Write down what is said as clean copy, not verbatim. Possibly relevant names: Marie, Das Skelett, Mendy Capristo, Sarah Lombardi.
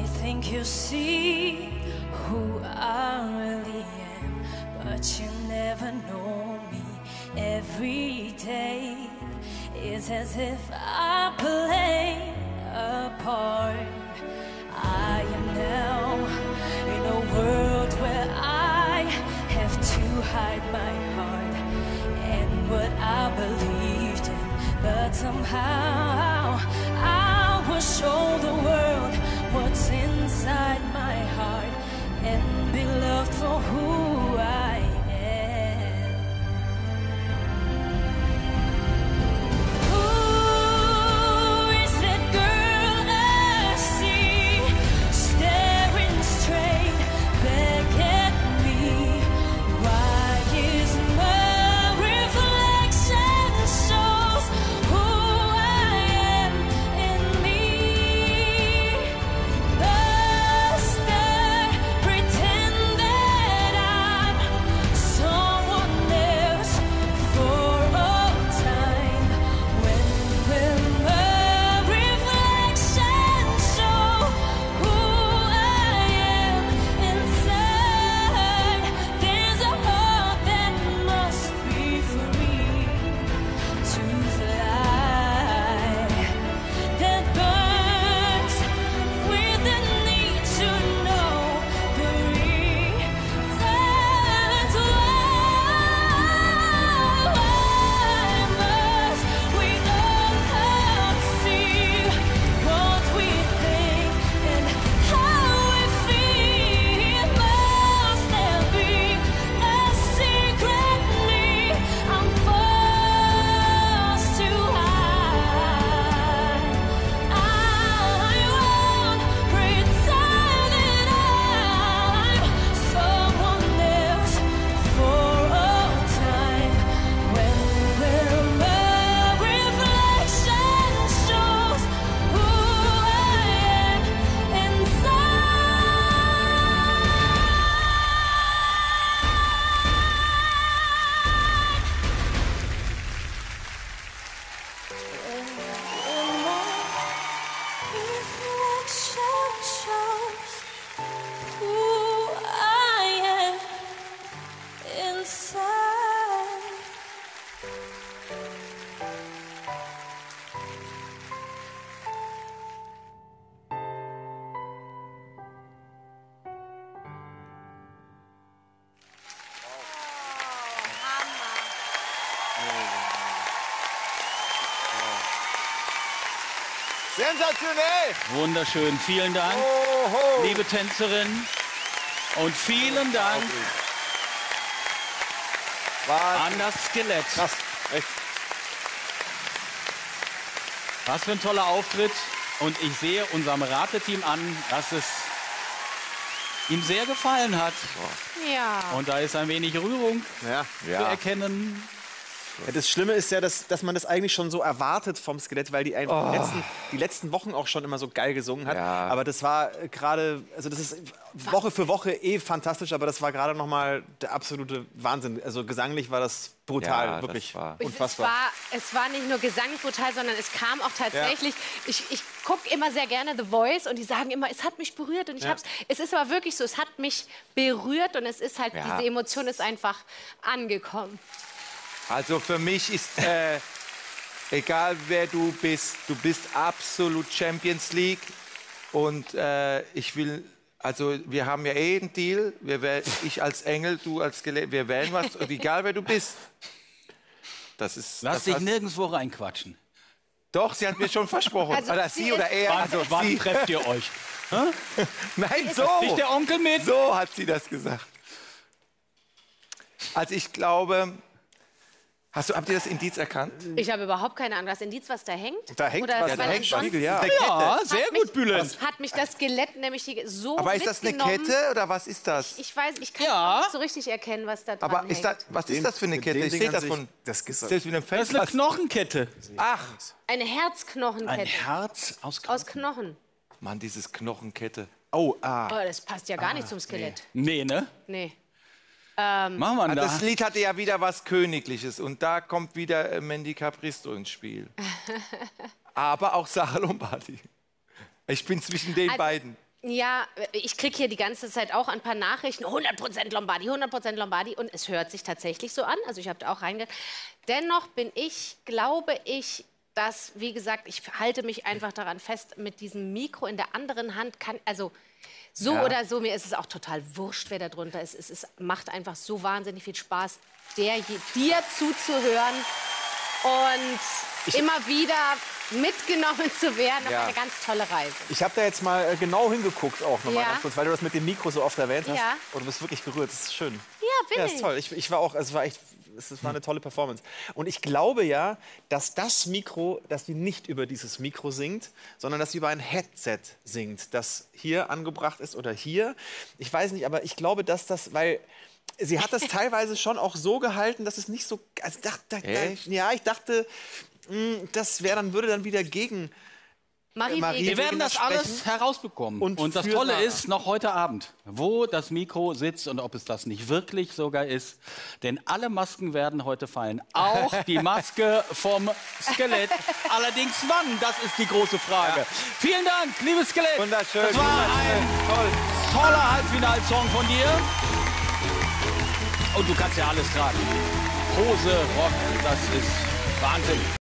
may think you see who I really am, but you never know me. Every day it's as if I play a part. I am now in a world where I have to hide my heart and what I believed in, but somehow I will show the world what's inside my heart and be loved for who I am. Sensationell! Wunderschön, vielen Dank, oh, oh, liebe Tänzerin. Und vielen Dank an das Skelett. Krass, echt. Was für ein toller Auftritt. Und ich sehe unserem Rateteam an, dass es ihm sehr gefallen hat. Ja. Und da ist ein wenig Rührung zu erkennen. Das Schlimme ist ja, dass man das eigentlich schon so erwartet vom Skelett, weil die einfach die letzten Wochen auch schon immer so geil gesungen hat. Ja. Aber das war gerade, also das ist Woche für Woche eh fantastisch, aber das war gerade nochmal der absolute Wahnsinn. Also gesanglich war das brutal, ja, wirklich unfassbar. Es war nicht nur gesanglich brutal, sondern es kam auch tatsächlich, ich gucke immer sehr gerne The Voice und die sagen immer, es hat mich berührt und ich hab's, es ist aber wirklich so, es hat mich berührt und es ist halt, diese Emotion ist einfach angekommen. Also für mich ist, egal wer du bist absolut Champions League. Und ich will, also wir haben ja eh einen Deal, ich als Engel, du als Skelett, wir wählen was, egal wer du bist. Das ist, Lass dich nirgendwo reinquatschen. Doch, sie hat mir schon versprochen. Also oder sie oder er. Wann trefft ihr euch? Nein, so. Nicht der Onkel mit. So hat sie das gesagt. Also ich glaube... Habt ihr das Indiz erkannt? Ich habe überhaupt keine Ahnung. Das Indiz, was da hängt? Da hängt oder was, ja. Ja, sehr gut, Bülent. Hat mich das Skelett nämlich so mitgenommen. Aber ist das eine Kette oder was ist das? Ich weiß, ich kann nicht so richtig erkennen, was da dran hängt. Aber was ist das für eine Kette? Ich sehe das von... Das ist eine Knochenkette. Ach. Eine Herzknochenkette. Ein Herz aus Knochen. Aus Knochen. Mann, dieses Knochenkette. Oh, oh, das passt ja gar nicht zum Skelett. Nee, ne? Nee. Das Lied hatte ja wieder was Königliches und da kommt wieder Mendy Capristo ins Spiel. Aber auch Sarah Lombardi. Ich bin zwischen den beiden. Ja, ich kriege hier die ganze Zeit auch ein paar Nachrichten. 100% Lombardi, 100% Lombardi. Und es hört sich tatsächlich so an. Also ich habe da auch reingehört. Dennoch bin ich, glaube ich, dass, wie gesagt, ich halte mich einfach daran fest, mit diesem Mikro in der anderen Hand kann, also so ja. oder so, mir ist es auch total wurscht, wer da drunter ist. Es macht einfach so wahnsinnig viel Spaß, dir zuzuhören und immer wieder mitgenommen zu werden auf eine ganz tolle Reise. Ich habe da jetzt mal genau hingeguckt auch nochmal ganz kurz, weil du das mit dem Mikro so oft erwähnt hast. Ja. Und du bist wirklich gerührt, das ist schön. Ja, bin ich. Ja, ist toll. Ich war auch, also war echt, es war eine tolle Performance. Und ich glaube ja, dass das Mikro, dass sie nicht über dieses Mikro singt, sondern dass sie über ein Headset singt, das hier angebracht ist oder hier. Ich weiß nicht, aber ich glaube, dass das, weil sie hat das teilweise schon auch so gehalten, dass es nicht so, also ich dachte, das wäre dann, würde dann wieder gegen Marie. Wir werden das alles herausbekommen. Und das Tolle ist, noch heute Abend, wo das Mikro sitzt und ob es das nicht wirklich sogar ist. Denn alle Masken werden heute fallen. Auch die Maske vom Skelett. Allerdings wann, das ist die große Frage. Ja. Vielen Dank, liebes Skelett. Wunderschön. Das war ein toller Halbfinalsong von dir. Und du kannst ja alles tragen. Hose, Rock, das ist Wahnsinn.